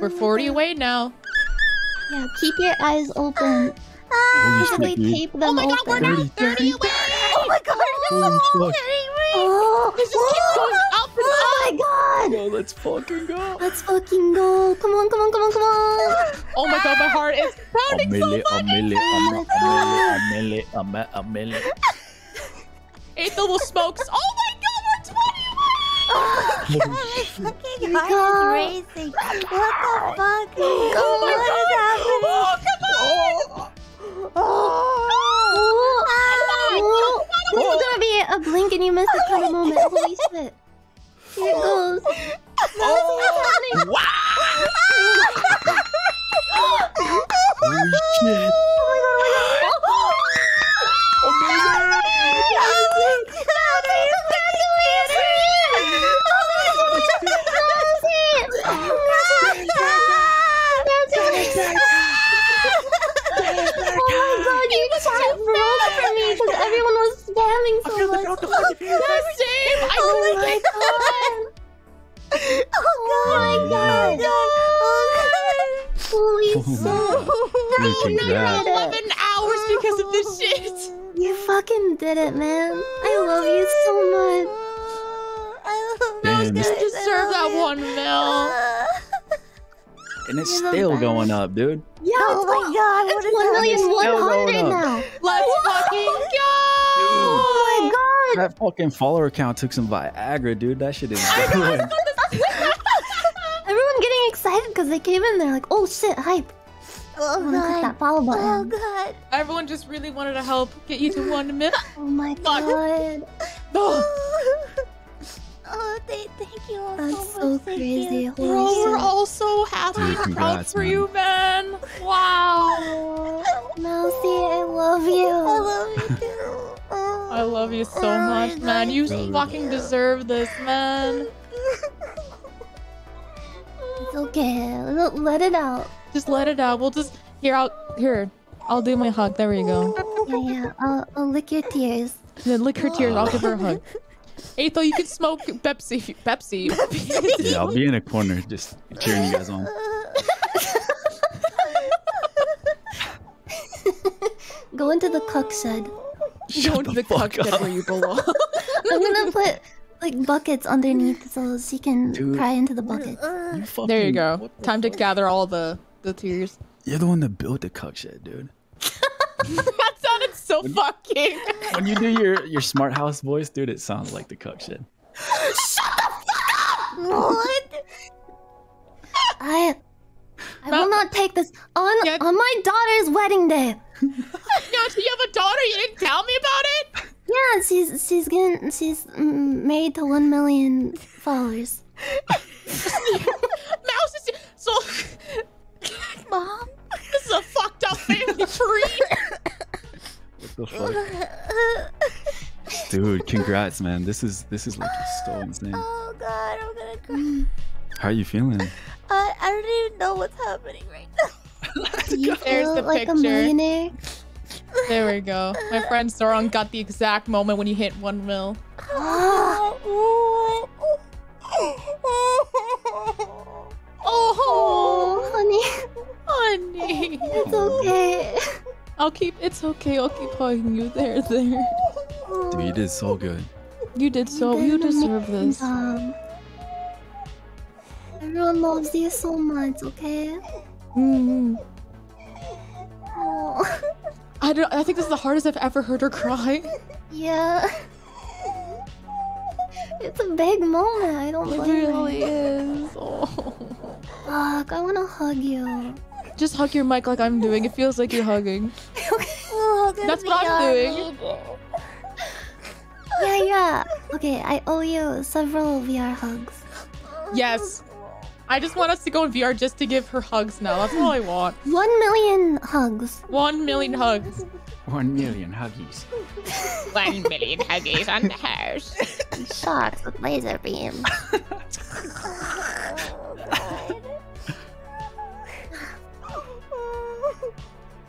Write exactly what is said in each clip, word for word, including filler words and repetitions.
We're forty away now. Yeah, keep your eyes open. Ah, really keep them oh my god, open. We're now thirty away! Oh my god, oh, oh, this is oh, keeps going up and oh up! Oh my god! Oh, let's fucking go! Let's fucking go! Come on, come on, come on, come on! Oh my god, my heart is pounding Amelie, so Amelie, fast! Amelie, Amelie, Amelie, Amelie. Aethel will smoke. Oh my god, we're twenty away! Oh my god, my fucking heart is racing! What the fuck? Oh, oh my god! What is happening? Oh, come on! Oh! Oh! Oh! This is gonna be a blink and you miss it kind of moment. Holy shit. Here it goes. Oh! Wow! Holy shit. Oh my god, oh my god. Oh my god. Did it, man. I love you so much. I love Damn, you. Guys. You deserve that one mil. And it's yeah, still man. going up, dude. Yeah, oh my one, god. What it's one million one hundred now. Let's fucking go. Oh my god. That fucking follower count took some Viagra, dude. That shit is good. Everyone getting excited because they came in there like, oh shit, hype. Oh, god. That follow button. Oh god. Everyone just really wanted to help get you to one minute. Oh my god. god. Oh, oh th thank you all That's so much. So crazy. Bro, shit. We're all so happy and proud congrats, for man. you, man. Wow. Mousy, I love you. I love you too. Oh. I love you so oh, much, man. You fucking you. deserve this, man. It's okay. Let it out. Just let it out. We'll just here. I'll here. I'll do my hug. There you go. Yeah, yeah. I'll, I'll lick your tears. Yeah, lick her tears. I'll give her a hug. Aethel, you can smoke Pepsi. Pepsi. Pepsi. Yeah, I'll be in a corner just cheering you guys on. Go into the cuck shed. Shut go into the, the cuck shed up. where you belong. I'm gonna put like buckets underneath so she can Dude, cry into the bucket. You fucking, there you go. Time to gather all the. The tears. You're the one that built the cuck shed, dude. That sounded so when, fucking. When you do your your smart house voice, dude, it sounds like the cuck shed. Shut the fuck up! What? I I Mount, will not take this on yeah. on my daughter's wedding day. No, do you have a daughter? You didn't tell me about it. Yeah, she's she's getting she's married to one million followers. Mouse is so. Mom, this is a fucked up family tree. What the fuck, dude? Congrats, man. This is this is like so insane. Oh god, I'm gonna cry. How are you feeling? Uh, I don't even know what's happening right now. You There's the like picture. There we go. My friend Sorong got the exact moment when you hit one mil. Oh, honey, honey, it's okay. I'll keep. It's okay. I'll keep hugging you. There, there. Dude, you did so good. You did so. You deserve this. Um, everyone loves you so much. Okay. Mm-hmm. Oh. I don't. I think this is the hardest I've ever heard her cry. Yeah. It's a big moment. I don't know. It really is. Oh. Fuck, I want to hug you. Just hug your mic like I'm doing. It feels like you're hugging. Oh, that's what I'm doing. Yeah, yeah. Okay, I owe you several V R hugs. Yes. I just want us to go in V R just to give her hugs now. That's all I want. One million hugs. One million hugs. One million huggies. One million huggies on the house. Shots with laser beam.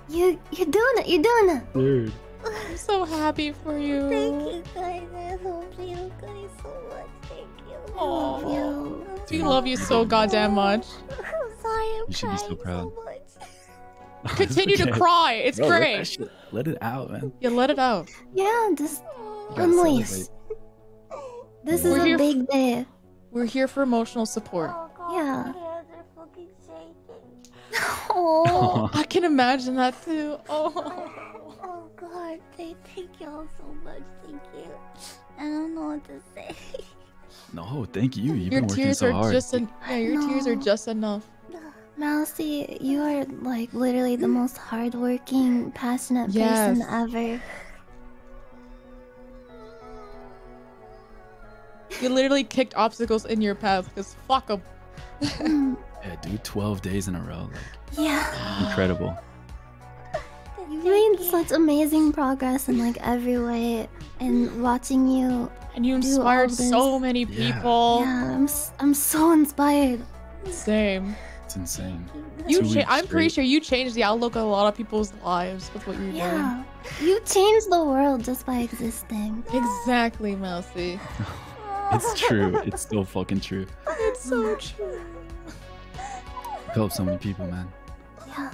You you're doing it. You're doing it. Dude, I'm so happy for you. Thank you guys. I love you guys so much. Thank you. Aww. I love you. We love you so goddamn much. I'm sorry, I'm you should be so proud. So much. Continue okay. to cry. It's Yo, great. Let, let it out, man. Yeah, let it out. Yeah, just release. This We're is a big day. We're here for emotional support. Oh, God. Yeah. Oh, I can imagine that too. Oh, oh God, they thank y'all so much. Thank you. I don't know what to say. No, thank you. You've your been working so hard. Just en yeah, your no. tears are just enough. Mousy, you are like literally the most hardworking, passionate yes. person ever. You literally kicked obstacles in your path because fuck them. Mm. Yeah, dude, twelve days in a row. Like, yeah. Incredible. You've made such amazing progress in like every way, and watching you and you inspired so many people. Yeah, yeah I'm s I'm so inspired. Same. It's insane. You, cha I'm straight. pretty sure you changed the outlook of a lot of people's lives with what you're yeah. doing. You changed the world just by existing. Exactly, Mousy. It's true. It's so fucking true. It's so true. You helped so many people, man. Yeah.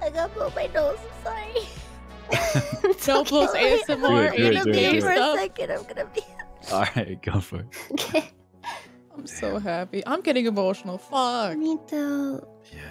I got blow my nose. I'm sorry. Don't blow A S M R. I'm gonna be for a second. I'm gonna be. All right, go for it. Okay. I'm so happy. I'm getting emotional. Fuck. Me too. Yeah.